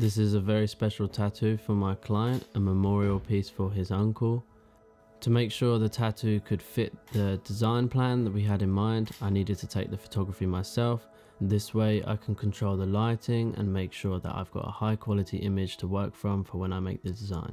This is a very special tattoo for my client, a memorial piece for his uncle. To make sure the tattoo could fit the design plan that we had in mind, I needed to take the photography myself. This way I can control the lighting and make sure that I've got a high quality image to work from for when I make the design.